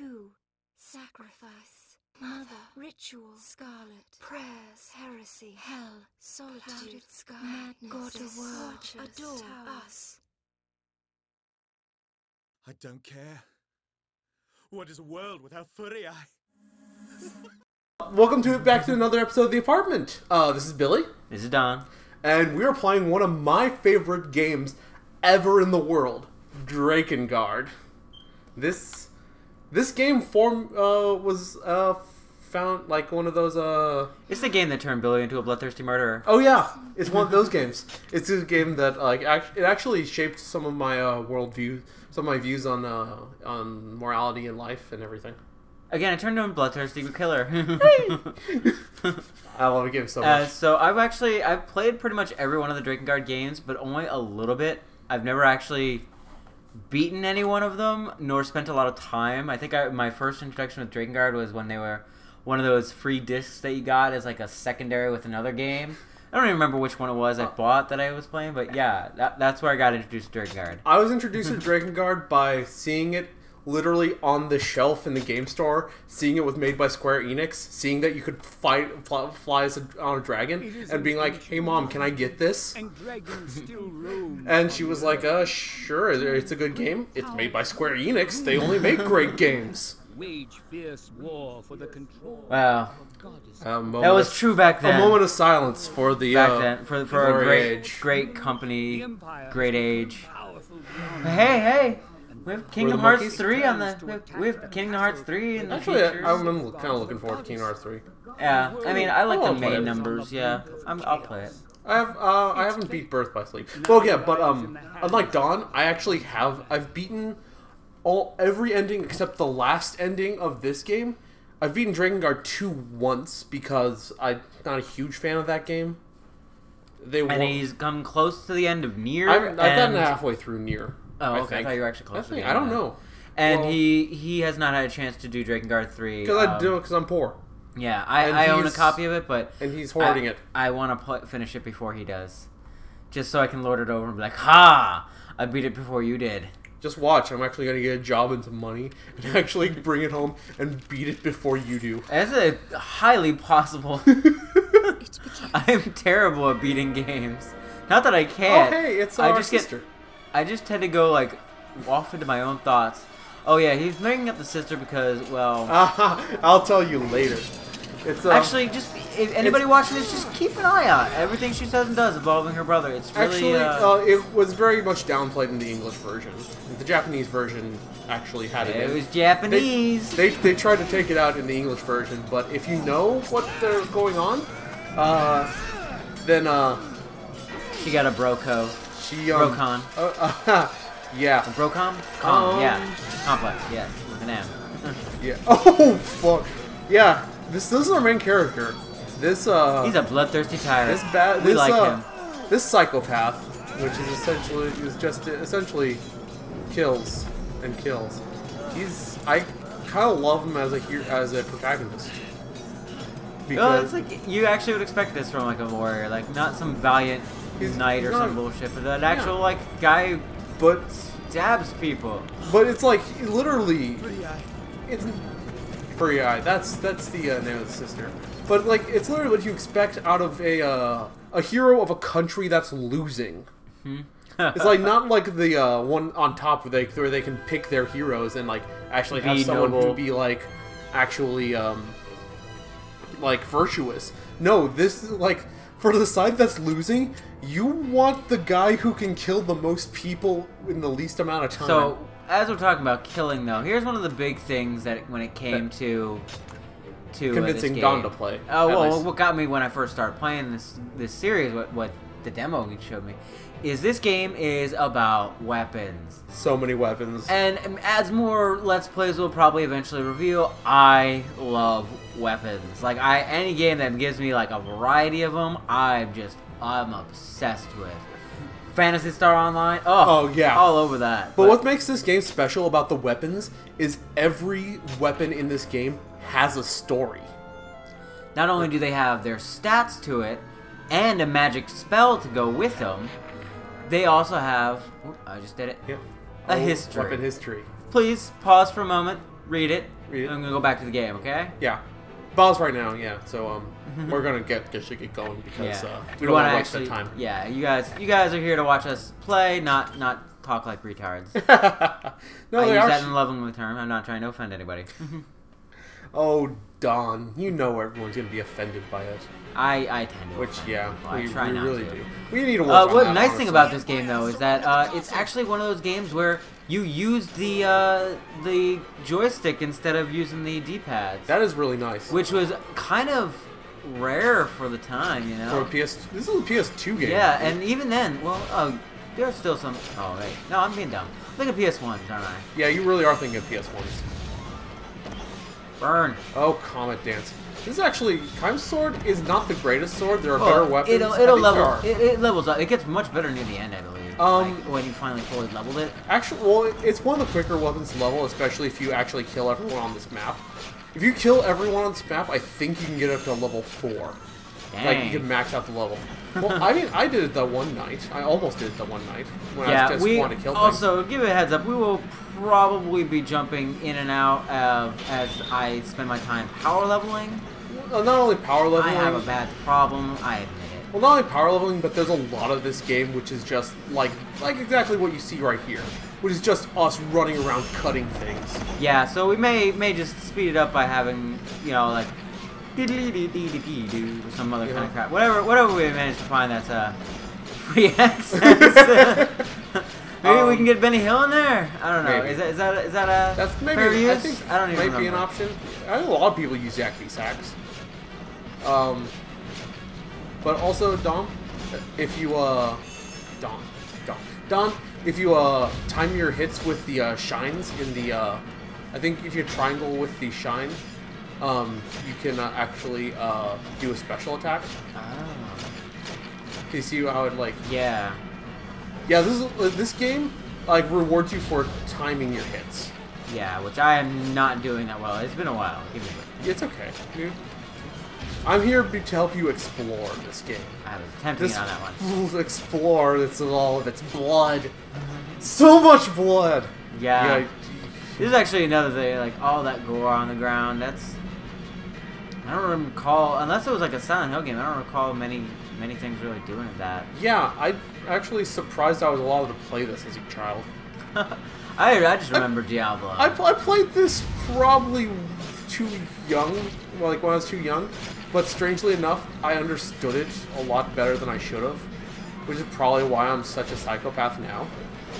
2. Sacrifice. Mother. Ritual. Scarlet. Prayers. Heresy. Hell. Solitude. Sky. Madness. Goddess. Watchers. Adore. Us. I don't care. What is a world without Furiae? Welcome to back to another episode of The Apartment. This is Billy. This is Don. And we are playing one of my favorite games ever in the world, Drakengard. This game was found like one of those It's the game that turned Billy into a bloodthirsty murderer. Oh yeah, it's one of those games. It's a game that like it actually shaped some of my worldview, some of my views on morality and life and everything. Again, I turned into a bloodthirsty killer. I love the game so much. So I've played pretty much every one of the Drakengard games, but only a little bit. I've never actually beaten any one of them, nor spent a lot of time. I think my first introduction with Drakengard was when they were one of those free discs that you got as like a secondary with another game. I don't even remember which one it was I bought that I was playing, but yeah, that's where I got introduced to Drakengard. I was introduced to Drakengard by seeing it literally on the shelf in the game store, seeing it was made by Square Enix, seeing that you could fly on a dragon, and being like, "Hey mom, can I get this?" And she was like, sure, it's a good game. It's made by Square Enix. They only make great games. Wage fierce war for the control. Wow, that was true back then. A moment of silence for the back then for a great company, great age. Hey. We have Kingdom Hearts 3 on the... We have Kingdom Hearts 3 in the future. I'm kind of looking forward to Kingdom Hearts 3. Yeah, I mean, I like the main numbers, yeah. I'll play it. I haven't beat Birth by Sleep. Well, yeah, but unlike Dawn, I actually have... I've beaten every ending except the last ending of this game. I've beaten Drakengard 2 once because I'm not a huge fan of that game. And he's come close to the end of Nier. I've gotten halfway through Nier. Oh, okay. I thought you were actually close to the end. I don't know. And well, he has not had a chance to do Drakengard 3. Because I do it because I'm poor. Yeah, I own a copy of it, but... And he's hoarding it. I want to finish it before he does. Just so I can lord it over and be like, ha! I beat it before you did. Just watch. I'm actually going to get a job and some money and actually bring it home and beat it before you do. That's highly possible. I'm terrible at beating games. Not that I can't. Oh, hey, it's our sister. I just had to go, like, off into my own thoughts. Oh, yeah, he's bringing up the sister because, well... I'll tell you later. It's actually, just if anybody watching this, just keep an eye out. Everything she says and does involving her brother. It's really... Actually, it was very much downplayed in the English version. The Japanese version actually had it in. It was Japanese! They tried to take it out in the English version, but if you know what's going on, then... She got a bro code. Brocon. Yeah. Brocon? Yeah. Complex, yes. With an M. Yeah. Oh, fuck. Yeah. This is our main character. This, he's a bloodthirsty tyrant. We like him. This psychopath, which is essentially, kills and kills. I kind of love him as a protagonist. Because well, it's like, you actually would expect this from, like, a warrior. Like, not some valiant... knight or some bullshit, but an actual like guy who stabs people. But it's like literally, it's Furiae. That's the name of the sister. But like it's literally what you expect out of a hero of a country that's losing. Mm-hmm. It's like not like the one on top where they can pick their heroes and like actually have someone who be like actually like virtuous. No, this is like. For the side that's losing, you want the guy who can kill the most people in the least amount of time. So, as we're talking about killing, though, here's one of the big things that when it came to convincing this Don to play. Oh, well, what got me when I first started playing this series, what the demo showed me, is this game is about weapons. So many weapons. And as more Let's Plays will probably eventually reveal, I love weapons. Like, any game that gives me, like, a variety of them, I'm obsessed with. Phantasy Star Online, oh yeah. All over that. But what makes this game special about the weapons is every weapon in this game has a story. Not only do they have their stats to it, and a magic spell to go with them, they also have... Oh, I just did it. Yep. A history. Weapon history. Please pause for a moment. Read it. Read it. I'm gonna go back to the game, okay? Yeah. Balls right now, yeah. So we're gonna get this shit going because we don't want to waste the time. Yeah, you guys are here to watch us play, not talk like retards. No, I use that in a loving term. I'm not trying to offend anybody. Oh, Don, you know everyone's gonna be offended by us. I tend to. Which yeah, we really do. We need to work on that, nice thing about this game though is that it's actually one of those games where you use the joystick instead of using the D-pads. That is really nice. Which was kind of rare for the time, you know. For a PS, this is a PS2 game. Yeah, and even then, well, there's still some. Oh wait, no, I'm being dumb. Look at PS1s, aren't I? Yeah, you really are thinking of PS1s. Burn. Oh, Comet Dance. This is actually, Chime's sword is not the greatest sword. There are better weapons. It levels up. It gets much better near the end, I believe. Like when you finally fully leveled it. Actually, well, it's one of the quicker weapons to level, especially if you actually kill everyone on this map. If you kill everyone on this map, I think you can get up to level 4. Dang. Like, you can max out the level. Well, I mean, I did it that one night. I almost did it that one night when I just wanted to kill them. Also, give it a heads up, we will probably be jumping in and out of, as I spend my time power leveling. Well, not only power leveling. I have a bad problem, I admit it. Well, not only power leveling, but there's a lot of this game which is just like exactly what you see right here, which is just us running around cutting things. Yeah, so we may just speed it up by having, you know, like some other kind of crap. Whatever we managed to find that's free access. Maybe we can get Benny Hill in there. I don't know. Maybe. Is that a that's maybe fair use? I think I don't even might be an option. I think a lot of people use Jackie's axe. But also Dom, if you time your hits with the shines in the I think if you triangle with the shine. You can actually do a special attack. Oh. Can you see how it like? Yeah. Yeah. This game like rewards you for timing your hits. Yeah, which I am not doing that well. It's been a while. Give me a break. It's okay, dude. I'm here to help you explore this game. I was attempting on that one. Explore. That's all of its blood. So much blood. Yeah. This is actually another thing. Like all that gore on the ground. That's. I don't recall, unless it was like a Silent Hill game, I don't recall many things really doing that. Yeah, I actually surprised I was allowed to play this as a child. I just remember Diablo. I played this probably too young, like when I was too young, but strangely enough, I understood it a lot better than I should have, which is probably why I'm such a psychopath now.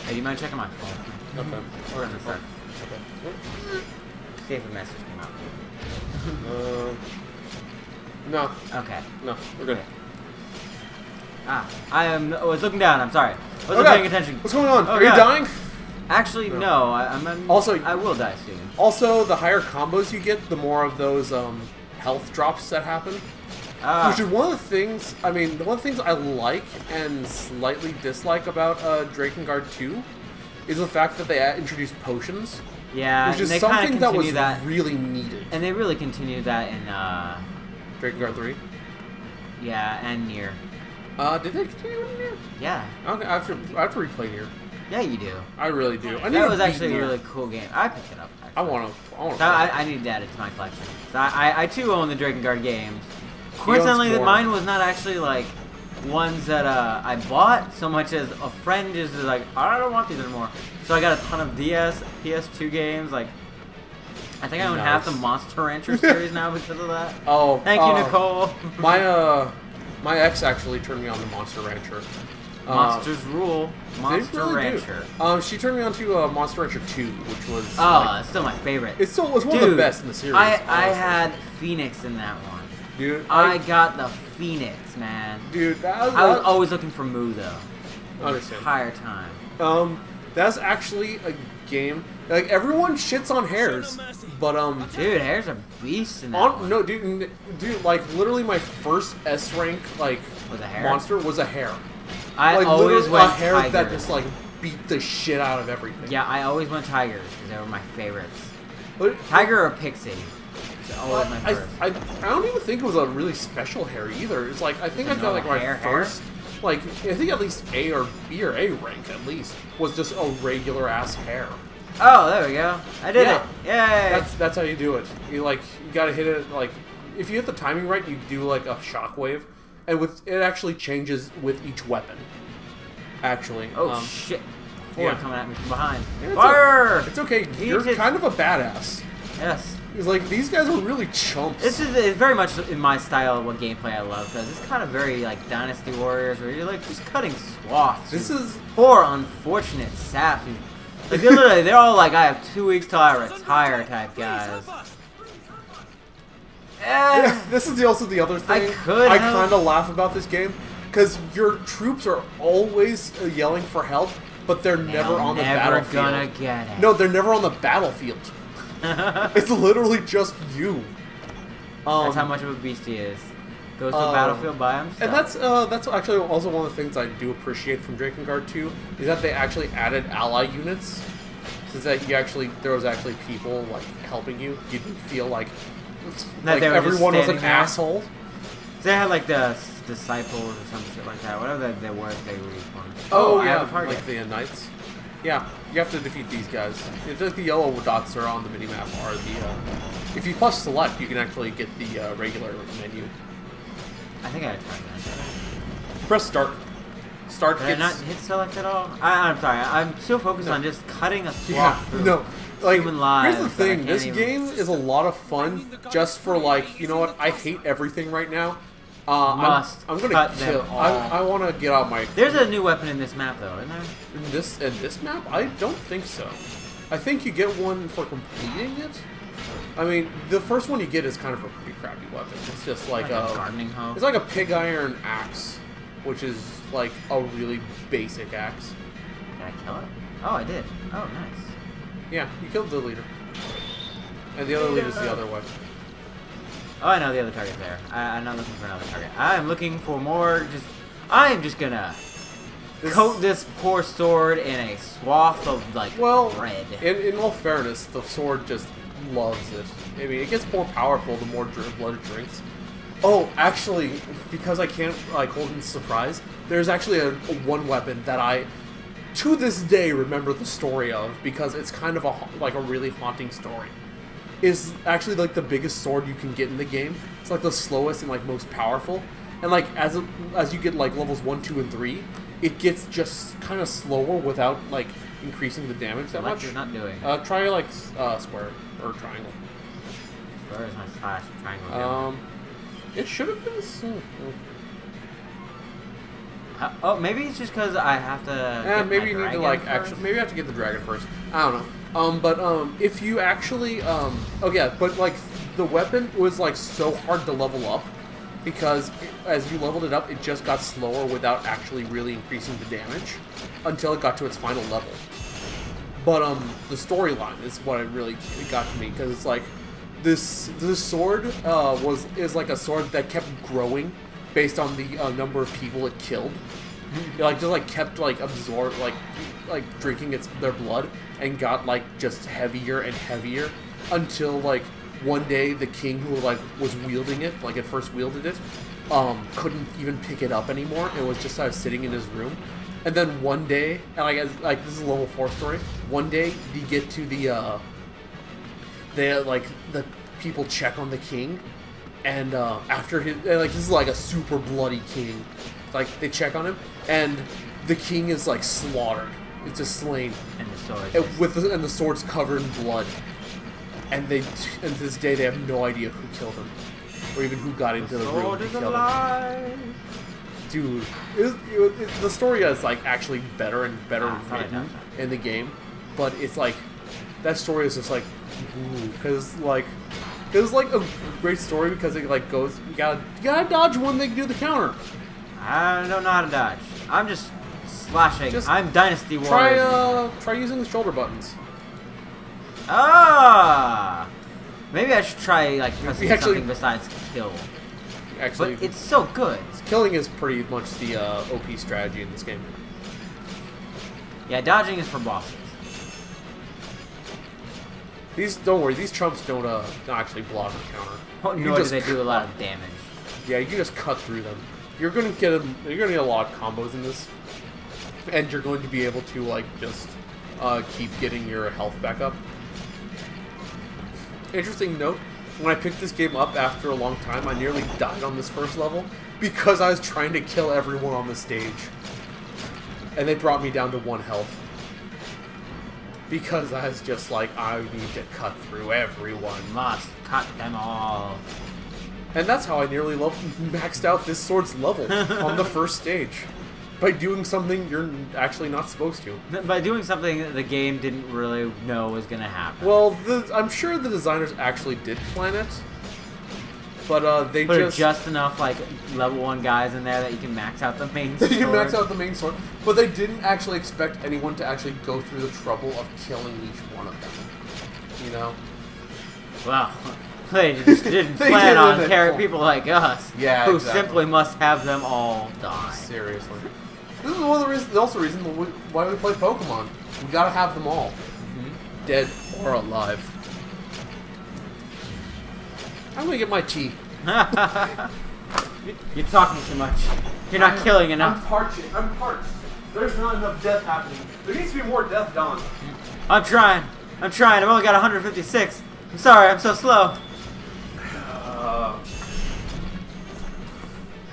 Hey, do you mind checking my phone? Okay. Or in the phone. Okay. See if a message came out. No. Okay. No, we're good. Okay. I was looking down. I'm sorry. I wasn't paying attention. What's going on? Are you dying? Actually, no. I will die soon. Also, the higher combos you get, the more of those health drops that happen. Which is one of the things. I mean, one of the things I like and slightly dislike about Drakengard 2 is the fact that they introduced potions. Yeah, which is something that was really needed. And they really continued that in Drakengard 3? Yeah, and Nier. Did they continue in Nier? Yeah. Okay, I have to replay Nier. Yeah, you do. I really do. That was actually a really cool game. I picked it up, actually. I want to play. I need to add it to my collection. So I too own the Drakengard games. Coincidentally, mine was not actually like ones that I bought so much as a friend is like, I don't want these anymore. So I got a ton of DS, PS2 games. Like, I think I own half the Monster Rancher series now because of that. Oh, thank you, Nicole. my ex actually turned me on to Monster Rancher. Monsters rule. Monster Rancher. She turned me on to Monster Rancher 2, which was it's still my favorite. It's one of the best in the series. I had Phoenix in that one. Dude, I got the Phoenix, man. Dude, I was always looking for Moo though. The entire time. That's actually a game. Like everyone shits on Hairs, but dude, Hairs a beast in that one. No, dude, like literally my first S rank like monster was a hair. I like, always went a hair tigers. That just like beat the shit out of everything. Yeah, I always went tigers because they were my favorites. But, tiger or pixie. I don't even think it was a really special hair either. It's like I think I got like my first, like I think at least A or B or A rank at least was just a regular ass hair. Oh, there we go. I did it. Yay. That's how you do it. You you gotta hit it if you hit the timing right, you do a shockwave, and it actually changes with each weapon. Actually. Oh shit. Four coming at me from behind. Yeah, fire! It's okay. You're kind of a badass. Yes. He's like, these guys are really chumps. This is very much in my style of what gameplay I love, because it's kind of very Dynasty Warriors, where you're just cutting swaths. This is poor, unfortunate sap. They're literally, they're all I have 2 weeks till I retire type guys. Yeah, this is also the other thing. I kind of laugh about this game, because your troops are always yelling for help, but they're never on the battlefield. Gonna get it. No, they're never on the battlefield. It's literally just you. That's how much of a beast he is. Goes to the battlefield by himself. And that's actually also one of the things I do appreciate from Drakengard 2 is that they actually added ally units, since that there was actually people helping you. You didn't feel like everyone was an asshole. They had the disciples or some shit like that. Whatever they were, they were each one. Oh yeah, like the knights. Yeah, you have to defeat these guys. It's the yellow dots are on the minimap are the... if you plus select, you can actually get the regular menu. I think I had time that. Press start. Start Did gets... I not hit select at all? I'm sorry, I'm still focused on just cutting a swath through human lives. Here's the thing, this game is a lot of fun just for you know what, I hate everything right now. I'm gonna kill. I want to get out my. There's a new weapon in this map, though, isn't there? In this map, I don't think so. I think you get one for completing it. I mean, the first one you get is kind of a pretty crappy weapon. It's just like a gardening hoe. It's like a pig iron axe, which is like a really basic axe. Did I kill it? Oh, I did. Oh, nice. Yeah, you killed the leader, and the other leader's the other one. Oh, I know the other target there. I'm not looking for another target. I'm looking for more. I'm just gonna coat this poor sword in a swath of red. In all fairness, the sword just loves it. I mean, it gets more powerful the more blood it drinks. Oh, actually, because I can't hold in surprise, there's actually a one weapon that I, to this day, remember the story of because it's kind of a really haunting story. Is actually the biggest sword you can get in the game. It's the slowest and most powerful. And as you get levels 1, 2, and 3, it gets just kind of slower without increasing the damage that much. You're not doing. Try square or triangle. Square is my slash triangle. It should have been. Oh, maybe it's just because I have to. Yeah, maybe you need to actually. Maybe I have to get the dragon first. I don't know. If you actually, the weapon was, so hard to level up, because as you leveled it up, it just got slower without actually really increasing the damage, until it got to its final level. But, the storyline is what it got to me, because it's this sword, is a sword that kept growing, based on the, number of people it killed. It, kept, absorbed, drinking their blood, and got just heavier and heavier until one day the king who was wielding it, had first wielded it, couldn't even pick it up anymore. It was just sitting in his room, and then one day, and this is a level 4 story. One day you get to the the people check on the king, and after his this is a super bloody king, they check on him, and the king is slaughtered. It's just slain, and the sword and the sword's covered in blood, and to this day they have no idea who killed him, or even who got into the room to kill him. Dude, the story is actually better and better written in the game, but it's that story is just ooh, because it was a great story because it goes you gotta dodge when they do the counter. I don't know how to dodge. I'm just. Slashing. I'm Dynasty Warriors. Try using the shoulder buttons. Ah! Maybe I should try pressing something besides kill. Actually, but it's so good. Killing is pretty much the OP strategy in this game. Yeah, dodging is for bosses. These don't worry. These chumps don't actually block or counter. Oh, nor do they do a lot of damage. Yeah, you can just cut through them. You're gonna get a lot of combos in this. And you're going to be able to just keep getting your health back up. Interesting note, when I picked this game up after a long time, I nearly died on this first level because I was trying to kill everyone on the stage. And they brought me down to 1 health. Because I was just like, I need to cut through everyone. Must cut them all. And that's how I nearly maxed out this sword's level on the first stage. By doing something you're actually not supposed to. By doing something that the game didn't really know was going to happen. Well, I'm sure the designers actually did plan it. But they just enough like level 1 guys in there that you can max out the main sword. You can max out the main sword. But they didn't actually expect anyone to actually go through the trouble of killing each one of them. You know? Wow. They just didn't plan on people like us, who simply must have them all die. Seriously. This is one of the reasons, also reason why we play Pokemon. We gotta have them all. Mm-hmm. Dead or alive. I'm gonna get my tea. You're talking too much. You're not killing enough. I'm parched. I'm parched. There's not enough death happening. There needs to be more death done. I'm trying. I'm trying. I've only got 156. I'm sorry. I'm so slow.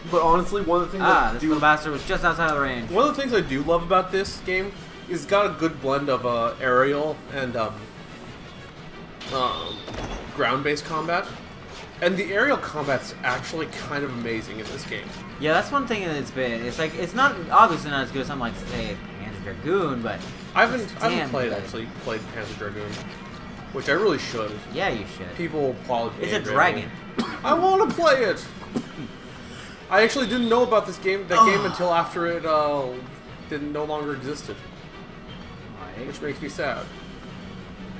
But honestly, one of the things this little bastard was just outside of the range. One of the things I do love about this game is it's got a good blend of aerial and ground-based combat. And the aerial combat's actually kind of amazing in this game. Yeah, that's one thing that it's been. It's like it's not obviously not as good as something like say Panzer Dragoon, but I haven't played Panzer Dragoon, which I really should. Yeah, you should. People will probably. It's a dragon. I want to play it. I actually didn't know about this game, that game until after it no longer existed, which makes me sad.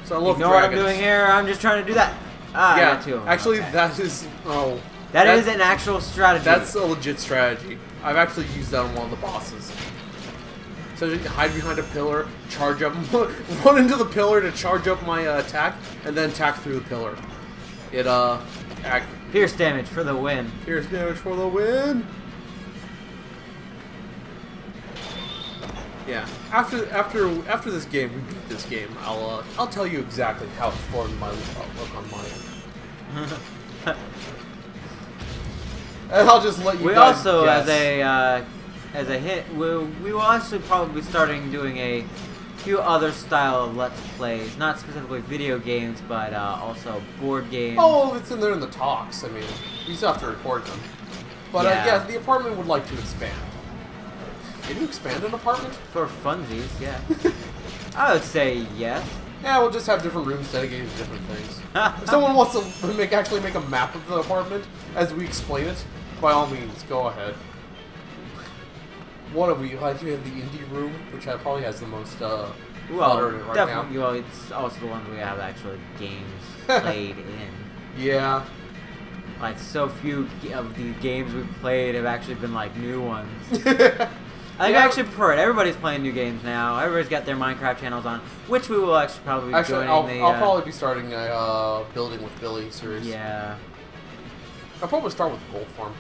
So I love dragons. You know what I'm doing here? I'm just trying to do that. Ah, yeah, too. Actually, okay. That is that is an actual strategy. That's a legit strategy. I've actually used that on one of the bosses. So you hide behind a pillar, charge up, run into the pillar to charge up my attack, and then attack through the pillar. It pierce damage for the win. Pierce damage for the win. Yeah. After this game, we beat this game. I'll tell you exactly how it formed my look on mine. And I'll just let you. We guys also guess. As a hit, we will actually probably be starting doing a few other style of Let's Plays, not specifically video games, but also board games. Oh, it's in there in the talks. I mean, we still have to record them. But yeah, the apartment would like to expand. Can you expand an apartment? For funsies, yeah. I would say yes. Yeah, we'll just have different rooms dedicated to different things. If someone wants to actually make a map of the apartment as we explain it, by all means, go ahead. What have we? We have the indie room, which probably has the most clutter in it right now. Well, it's also the one that we have actually games played in. Yeah. Like, so few of the games we've played have actually been, like, new ones. I actually prefer it. Everybody's playing new games now. Everybody's got their Minecraft channels on, which we will actually probably be doing. I'll probably be starting a Building with Billy series. Yeah. I'll probably start with Gold Farm.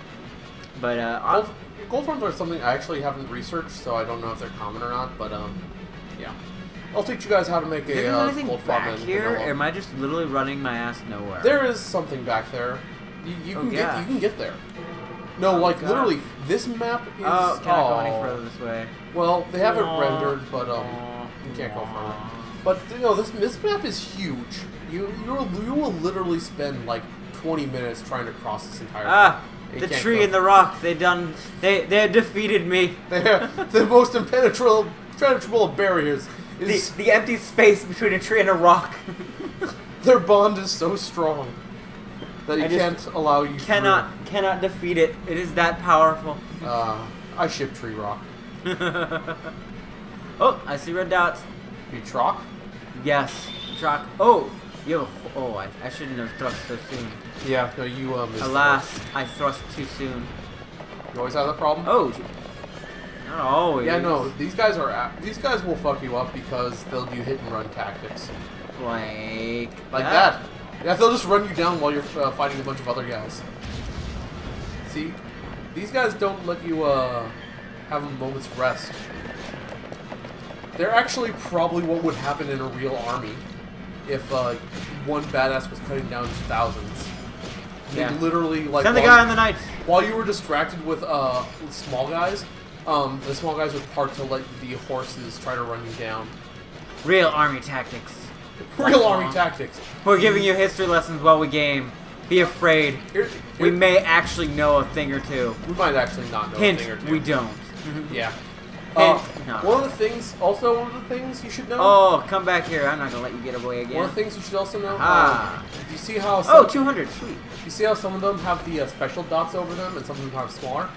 But, gold farms are something I actually haven't researched, so I don't know if they're common or not, but, yeah. I'll teach you guys how to make a gold farm. Back here, or am I just literally running my ass nowhere? There is something back there. You can get there. No, like, literally, this map is... Oh, can I go any further this way? Well, they have it rendered, but, you can't go further. But, you know, this map is huge. You will literally spend, like, 20 minutes trying to cross this entire map. The tree and the rock, they defeated me. The most impenetrable of barriers is the empty space between a tree and a rock. Their bond is so strong that it can't allow you cannot defeat it. It is that powerful. I ship tree rock. Oh, I see red dots. You trock? Yes, trock. Oh, yo. Oh, I shouldn't have thrust so soon. Yeah, no, you alas, I thrust too soon. You always have that problem. Oh, not always. Yeah, no, these guys will fuck you up because they'll do hit and run tactics. Like that. Yeah, they'll just run you down while you're fighting a bunch of other guys. See, these guys don't let you have a moment's rest. They're actually probably what would happen in a real army if one badass was cutting down thousands. Yeah. They literally, like, send the guy on the knife. While you were distracted with small guys, the small guys would park to let the horses try to run you down. Real army tactics. Real army tactics. We're giving you history lessons while we game. Be afraid. We may actually know a thing or two. We might actually not know a thing or two. We don't. Yeah. One of the things you should know. Oh, come back here. I'm not going to let you get away again. One of the things you should also know. Ah. You see how some, 200. Sweet. You see how some of them have the special dots over them and some of them have smaller?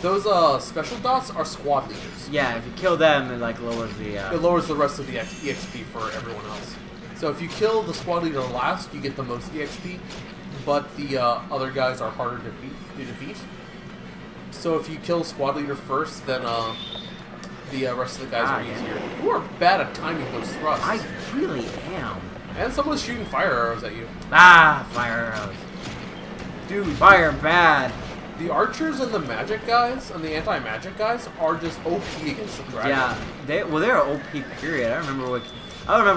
Those special dots are squad leaders. Yeah, if you kill them, it like lowers the... It lowers the rest of the EXP for everyone else. So if you kill the squad leader last, you get the most EXP, but the other guys are harder to defeat. So if you kill squad leader first, then the rest of the guys are easier. You are bad at timing those thrusts. I really am. And someone's shooting fire arrows at you. Ah, fire arrows. Dude, fire bad. The archers and the magic guys and the anti-magic guys are just OP against the dragon. Yeah, they're OP. Period. I remember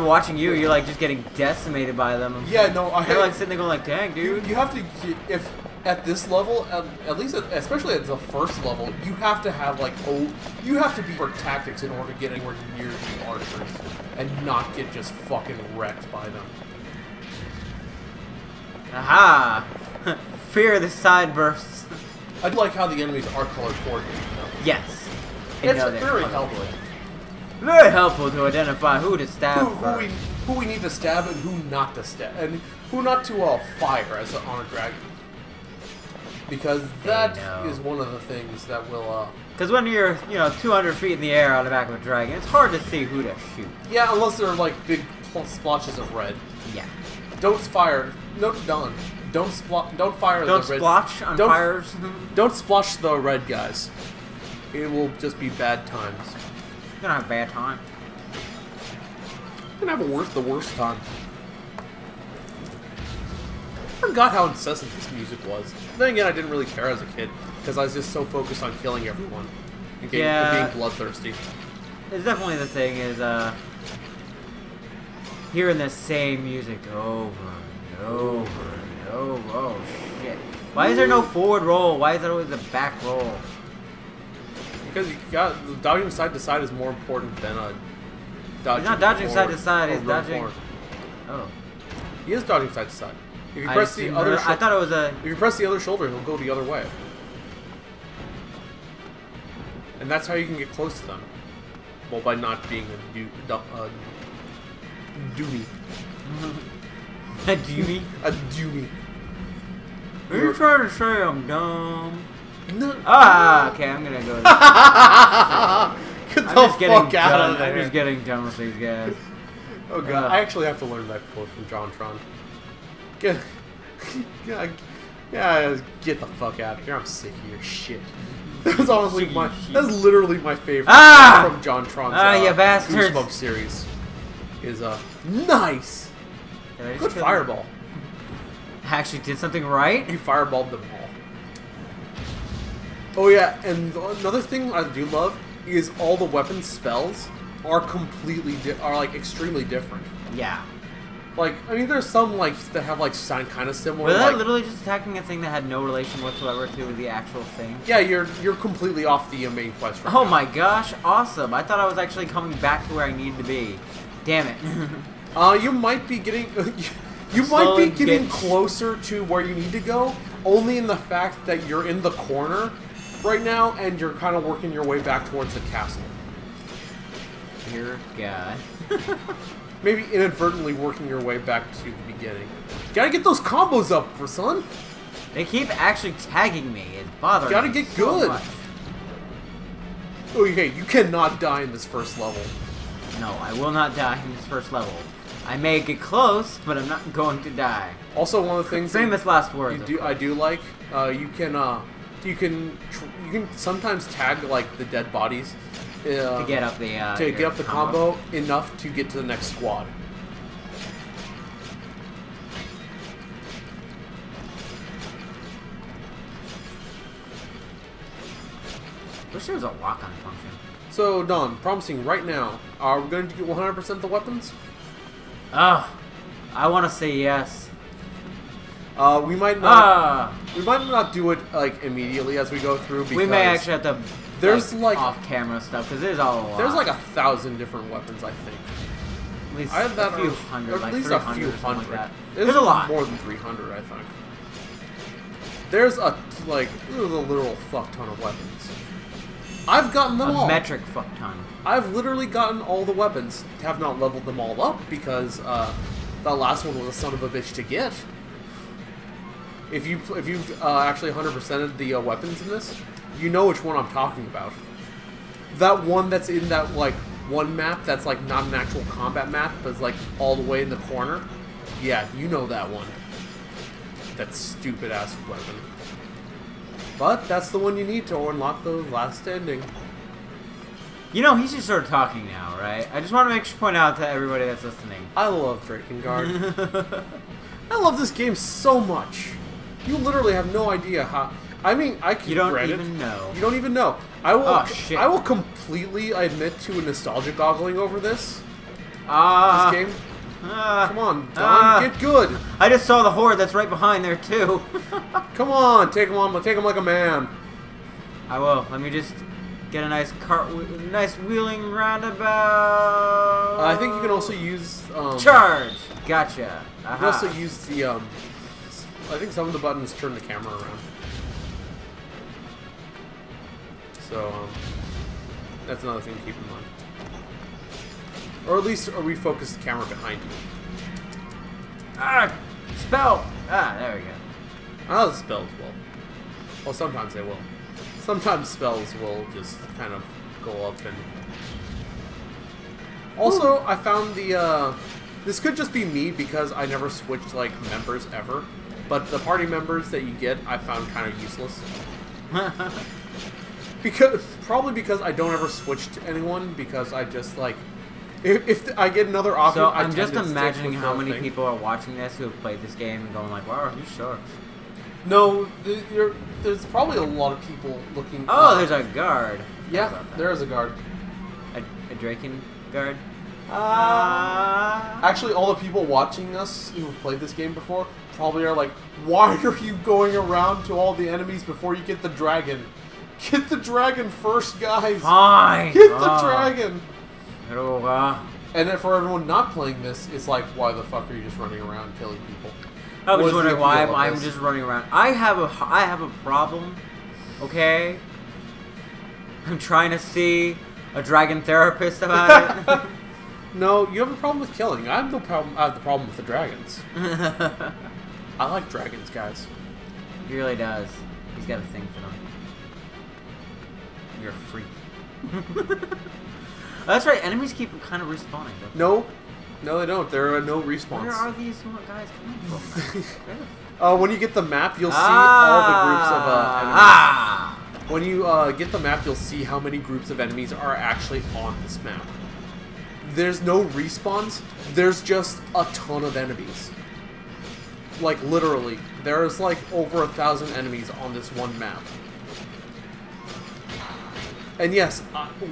watching you. You're like just getting decimated by them. Yeah, no, they're like sitting there going like, "Dang, dude." You have to, if at this level, at least especially at the first level, you have to have like you have to be for tactics in order to get anywhere near the archers and not get just fucking wrecked by them. Aha! Fear the sidebursts. I do like how the enemies are color coordinated. Yes. It's very helpful. Very helpful to identify who to stab. Who we need to stab and who not to stab. And who not to fire as on a dragon. Because that is one of the things that will... Because when you're 200 feet in the air on the back of a dragon, it's hard to see who to shoot. Yeah, unless there are like big splotches of red. Yeah. Don't fire. No, don't. Don't fire the red. Don't splotch on fires. Don't splotch the red guys. It will just be bad times. You're gonna have a bad time. You're gonna have the worst time. I forgot how incessant this music was. Then again, I didn't really care as a kid because I was just so focused on killing everyone and being bloodthirsty. It's definitely the thing is hearing the same music over and over. Oh shit. Why is there no forward roll? Why is there always a back roll? Because you got dodging side to side is more important than dodging. He's not dodging side to side, it's dodging forward. Oh. He is dodging side to side. If you press the other shoulder, I thought it was a... If you press the other shoulder, he'll go the other way. And that's how you can get close to them. Well, by not being a doomy. A doomy? A doomy. Are you trying to say I'm dumb? No. Ah, okay, I'm gonna go. Get the fuck out of there. I'm just getting done with these guys. Oh god, I actually have to learn that quote from Jon Tron. Get the fuck out of here. I'm sick of your shit. That's honestly that's literally my favorite quote from Jon Tron's Goosebumps series. Is nice. Good fireball. I actually did something right. You fireballed them all. Oh yeah, and another thing I do love is all the weapon spells are extremely different. Yeah. Like, I mean, there's some like that have like sound kind of similar. Were they like, literally just attacking a thing that had no relation whatsoever to the actual thing? Yeah, you're completely off the main quest right now. Oh my gosh, awesome! I thought I was actually coming back to where I needed to be. Damn it. You might be getting, closer to where you need to go, only in the fact that you're in the corner right now, and you're kind of working your way back towards the castle. Dear God. Maybe inadvertently working your way back to the beginning. Gotta get those combos up, son. They keep actually tagging me. It's bothering me. Gotta get good. Okay, you cannot die in this first level. No, I will not die in this first level. I may get close, but I'm not going to die. Also, one of the things famous last words. You can sometimes tag like the dead bodies to get up the combo enough to get to the next squad. Wish there was a lock-on function. So, Don, promising right now, are we going to get 100% the weapons? I want to say yes. We might not. We might not do it like immediately as we go through. Because we may actually have to. There's like off-camera stuff because there's all. There's like 1,000 different weapons, I think. At least a few hundred. At least a few hundred. There's a lot. More than 300, I think. There's a literal fuck ton of weapons. I've gotten them all. A metric fuck ton. I've literally gotten all the weapons. Have not leveled them all up because that last one was a son of a bitch to get. If you actually 100%ed the weapons in this, you know which one I'm talking about. That one that's in that one map that's not an actual combat map, but is all the way in the corner. Yeah, you know that one. That stupid ass weapon. But that's the one you need to unlock the last ending. You know, he's just sort of talking now, right? I just want to point out to everybody that's listening. I love Drakengard. I love this game so much. You literally have no idea how. I mean, you don't even know. You don't even know. I will. Oh, shit. I will completely admit to a nostalgia goggling over this. This game. Come on, Don, get good. I just saw the horde that's right behind there too. Come on, take him on. Take him like a man. I will. Let me just get a nice nice wheeling roundabout. I think you can also use charge. Gotcha. You can also use the. I think some of the buttons turn the camera around. So that's another thing to keep in mind. Or at least refocus the camera behind you. Ah! Spell! Ah, there we go. Oh, spells will. Well, sometimes they will. Sometimes spells will just kind of go up and... Also, I found the, This could just be me because I never switched, members ever. But the party members that you get, I found kind of useless. Probably because I don't ever switch to anyone because I just, If I get another offer, so I'm just imagining how many people are watching this who have played this game and going "Wow, you suck." No, there's probably a lot of people looking. Oh, there's a guard. Yeah, there is a guard. A Drakengard. Actually, all the people watching us who have played this game before probably are like, "Why are you going around to all the enemies before you get the dragon? Get the dragon first, guys. Fine. Get the dragon." And then for everyone not playing this, it's like, why the fuck are you just running around killing people? I was wondering why I'm just running around. I have a problem, okay? I'm trying to see a dragon therapist about it. No, you have a problem with killing. I have the problem with the dragons. I like dragons, guys. He really does. He's got a thing for them. You're a freak. Oh, that's right, enemies keep kind of respawning. No, they don't. There are no respawns. Where are these guys coming from? When you get the map, you'll see all the groups of enemies. When you get the map, you'll see how many groups of enemies are actually on this map. There's no respawns. There's just a ton of enemies. Literally. There's over 1,000 enemies on this one map. And yes,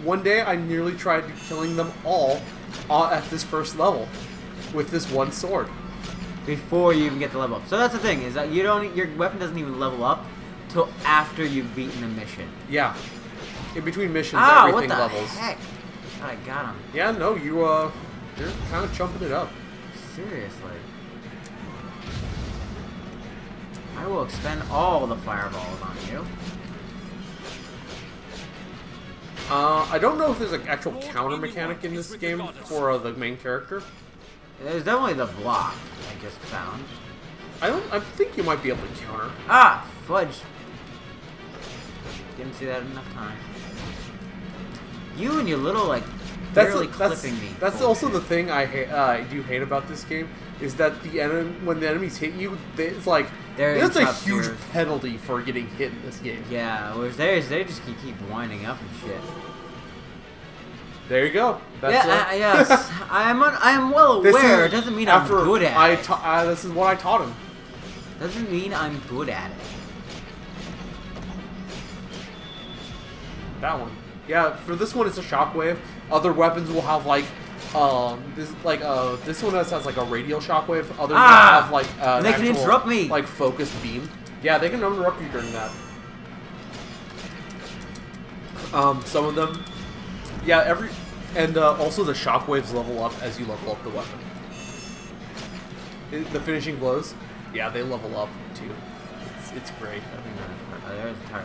one day I nearly tried killing them all at this first level with this one sword. Before you even get the level up. So that's the thing, is that you don't, your weapon doesn't even level up till after you've beaten a mission. Yeah. In between missions, everything levels. Heck? God, I got him. Yeah, no, you're kind of chumping it up. Seriously. I will expend all the fireballs on you. I don't know if there's an actual counter mechanic in this game for the main character. There's definitely the block I just found. I think you might be able to counter. Ah, fudge! Didn't see that enough time. You and your little barely clipping me. That's also the thing I do hate about this game is that when the enemies hit you, it's like there's a huge penalty for getting hit in this game. Yeah, whereas they just keep winding up and shit. There you go. That's yes, I am well aware. It doesn't mean I'm good at it. This is what I taught him. Doesn't mean I'm good at it. That one. Yeah, for this one, it's a shockwave. Other weapons will have, like, this one has, like, a radial shockwave. Others will have, like, they can interrupt me! Like, focused beam. Yeah, they can interrupt you during that. Some of them... Yeah, every... And, also the shockwaves level up as you level up the weapon. The finishing blows? Yeah, they level up, too. It's great.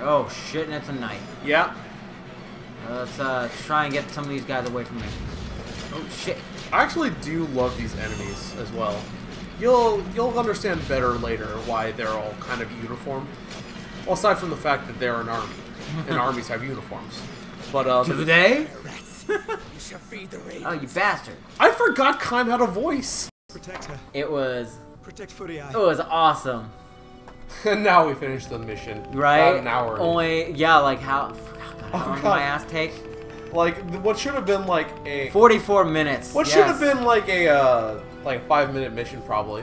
Oh, shit, and it's a knight. Yeah. Let's, try and get some of these guys away from me. Oh, shit. I actually do love these enemies as well. You'll understand better later why they're all kind of uniform. Well, aside from the fact that they're an army. And armies have uniforms. But, do they? Oh, you bastard. I forgot Kaim had a voice. Protect her. It was... Protect Furiae. It was awesome. And now we finished the mission. Right? About an hour. Only... Yeah, like how... How long did my ass take? Like, what should have been like a... 44 minutes. What should have been like a, like 5-minute mission, probably.